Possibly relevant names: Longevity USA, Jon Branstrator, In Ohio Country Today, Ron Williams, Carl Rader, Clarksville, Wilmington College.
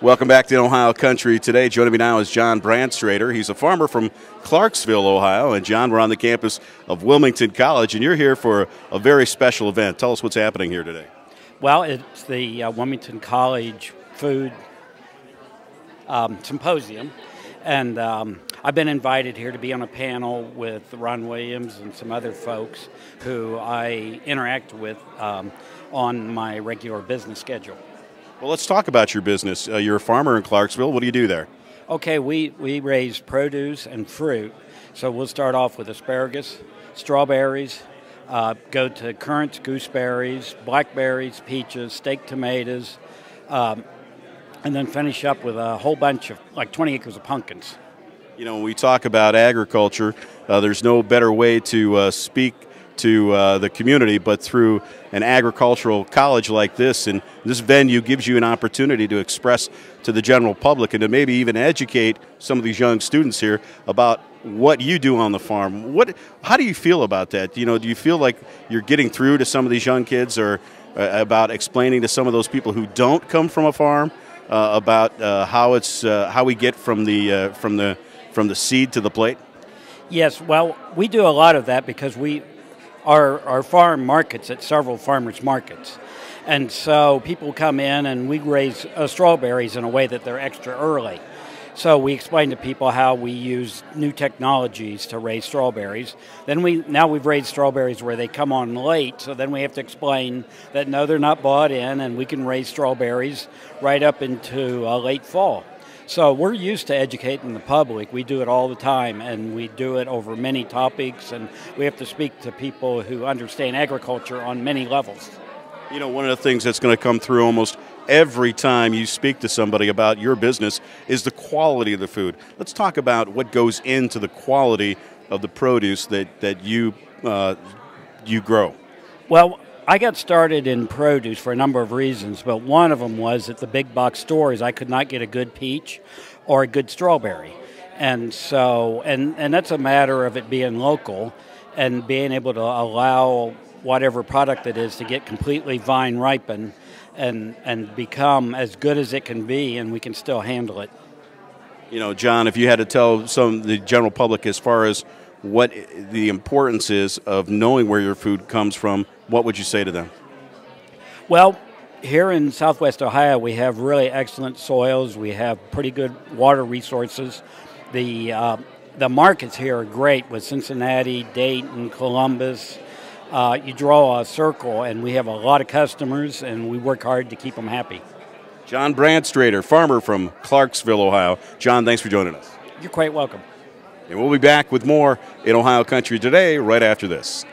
Welcome back to Ohio Country Today. Joining me now is Jon Branstrator. He's a farmer from Clarksville, Ohio. And John, we're on the campus of Wilmington College, and you're here for a very special event. Tell us what's happening here today. Well, it's the Wilmington College Food Symposium, and I've been invited here to be on a panel with Ron Williams and some other folks who I interact with on my regular business schedule. Well, let's talk about your business. You're a farmer in Clarksville. What do you do there? Okay, we raise produce and fruit. So we'll start off with asparagus, strawberries, go to currants, gooseberries, blackberries, peaches, steak tomatoes, and then finish up with a whole bunch of, like 20 acres of pumpkins. You know, when we talk about agriculture, there's no better way to speak to the community, but through an agricultural college like this, and this venue gives you an opportunity to express to the general public and to maybe even educate some of these young students here about what you do on the farm. How do you feel about that? You know, do you feel like you're getting through to some of these young kids, or about explaining to some of those people who don't come from a farm about how we get from the seed to the plate? Yes, well, we do a lot of that because our farm markets at several farmers markets. And so people come in and we raise strawberries in a way that they're extra early. So we explain to people how we use new technologies to raise strawberries. Then now we've raised strawberries where they come on late, so then we have to explain that no, they're not bought in and we can raise strawberries right up into late fall. So we're used to educating the public. We do it all the time, and we do it over many topics, and we have to speak to people who understand agriculture on many levels. You know, one of the things that's going to come through almost every time you speak to somebody about your business is the quality of the food. Let's talk about what goes into the quality of the produce that you grow. Well, I got started in produce for a number of reasons, but one of them was at the big box stores I could not get a good peach or a good strawberry. And so, and that's a matter of it being local and being able to allow whatever product it is to get completely vine ripened and become as good as it can be, and we can still handle it. You know, John, if you had to tell the general public as far as what the importance is of knowing where your food comes from, what would you say to them? Well, here in Southwest Ohio, we have really excellent soils. We have pretty good water resources. The markets here are great with Cincinnati, Dayton, Columbus. You draw a circle, and we have a lot of customers, and we work hard to keep them happy. Jon Branstrator, farmer from Clarksville, Ohio. John, thanks for joining us. You're quite welcome. And we'll be back with more in Ohio Country Today right after this.